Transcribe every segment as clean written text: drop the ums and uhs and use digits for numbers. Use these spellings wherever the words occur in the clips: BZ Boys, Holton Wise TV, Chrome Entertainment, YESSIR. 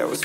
There was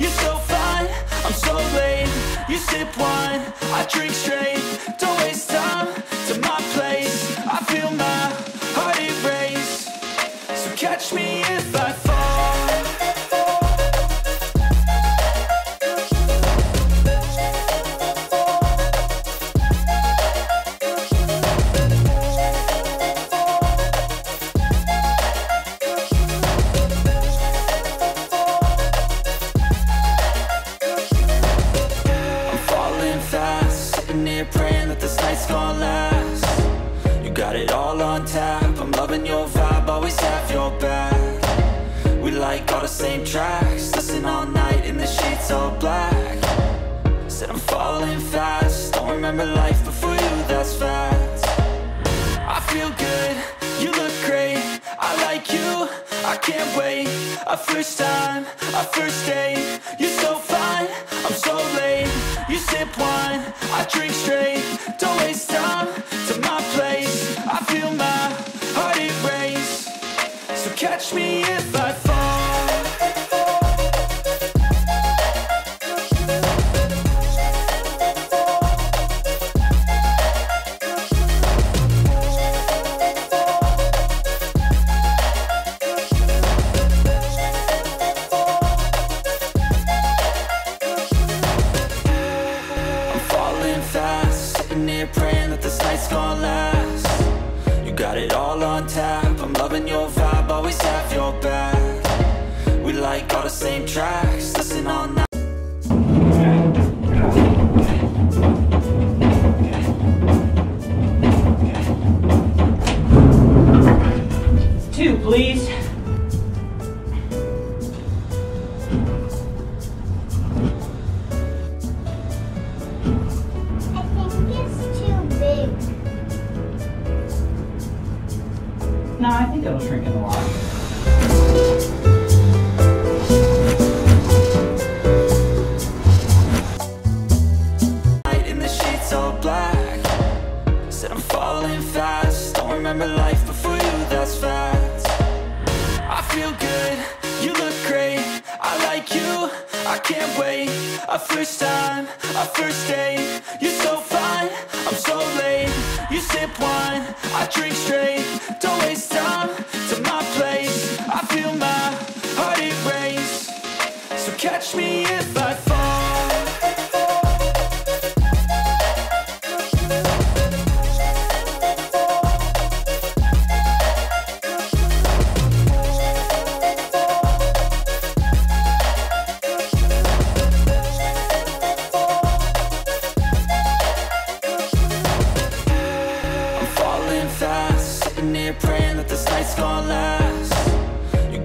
You're so fine, I'm so late. You sip wine, I drink straight. Don't waste time to my place. I feel my heart erase. So catch me if I praying that this night's gonna last. You got it all on tap. I'm loving your vibe, always have your back. We like all the same tracks. Listen all night in the sheets all black. Said I'm falling fast. Don't remember life before you, that's fact. I feel good, you look great. I like you, I can't wait. A first time, a first date. You're so fine, I'm so late. You sip wine, I drink straight. Don't waste time to my place. I feel my heart erase. So catch me if I fall. Praying that this night's gonna last. You got it all on tap. I'm loving your vibe, always have your back. We like all the same tracks. Listen all night. Two, please. No, I think it'll shrink in the water. In the sheets all black. Said I'm falling fast. Don't remember life before you, that's fact. I feel good, you look great. I like you, I can't wait. A first time, a first date. You're so fine, I'm so late. You sip wine, I drink straight. Don't waste time to my place. I feel my heart erase. So catch me if I fall. Praying that this night's gonna last. You got it all on tap. I'm loving your vibe, always have your back. We like all the same tracks. Listen all night in the sheets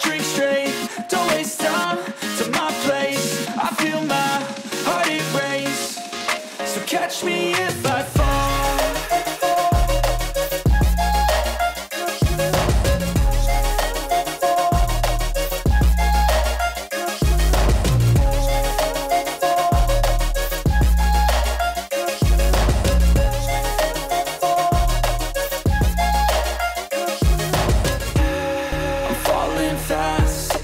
drink straight. Don't waste time to my place. I feel my heart erase. So catch me if I fall.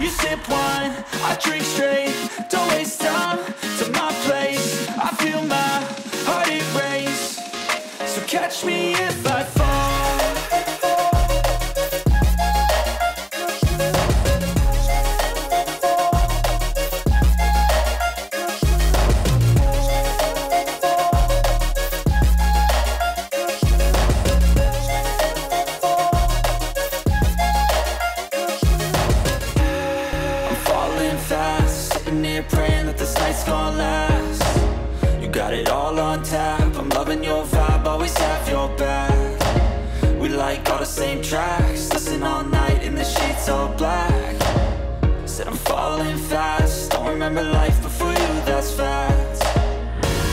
you sip wine, I drink straight. Don't waste time to my place. I feel my heart erase. So catch me if I fall. Praying that this night's gonna last. You got it all on tap. I'm loving your vibe, always have your back. We like all the same tracks. Listen all night in the sheets all black. Said I'm falling fast. Don't remember life before you, that's fact.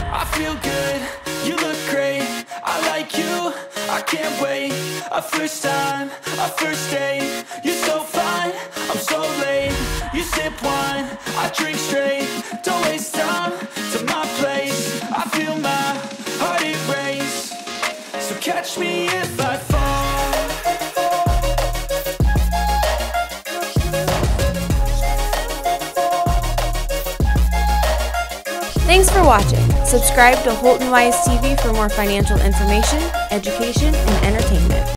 I feel good, you look great. I like you, I can't wait. A first time, a first date. You're so fine, I'm so late. You sip wine, I drink straight. Don't waste time to my place. I feel my heart erase. So catch me if I fall. Thanks for watching. Subscribe to Holton Wise TV for more financial information, education, and entertainment.